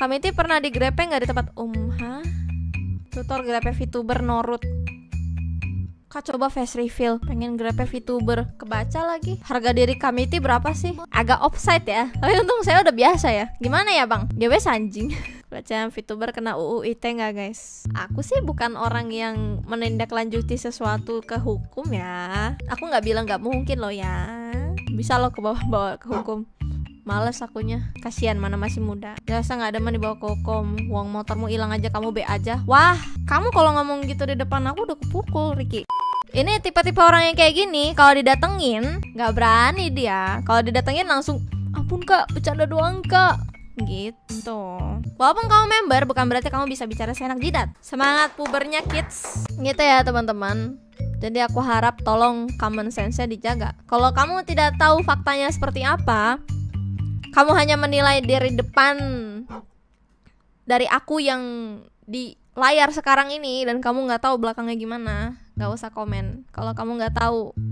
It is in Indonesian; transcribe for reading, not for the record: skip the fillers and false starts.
Kamihti pernah di Grepe nggak di tempat Hah? Tutor Grepe Vtuber Norut. Kak coba face reveal, pengen Grepe Vtuber. Kebaca lagi. Harga diri Kamihti berapa sih? Agak offside ya. Tapi untung saya udah biasa ya. Gimana ya bang? GWS anjing. Baca Vtuber kena UU ITE nggak guys? Aku sih bukan orang yang menindaklanjuti sesuatu ke hukum ya. Aku nggak bilang nggak mungkin loh ya. Bisa loh ke bawah-bawah ke hukum. Males akunya. Kasihan mana masih muda. Biasa nggak ada man dibawa ke hukum. Uang motormu hilang aja kamu B aja. Wah, kamu kalau ngomong gitu di depan aku udah kepukul Riki. Ini tipe-tipe orang yang kayak gini, kalau didatengin nggak berani dia. Kalau didatengin langsung, ampun kak, bercanda doang kak, gitu. Walaupun kamu member, bukan berarti kamu bisa bicara seenak jidat. Semangat pubernya kids, gitu ya teman-teman. Jadi aku harap tolong common sense-nya dijaga. Kalau kamu tidak tahu faktanya seperti apa, kamu hanya menilai dari depan, dari aku yang di layar sekarang ini, dan kamu nggak tahu belakangnya gimana. Gak usah komen kalau kamu nggak tahu.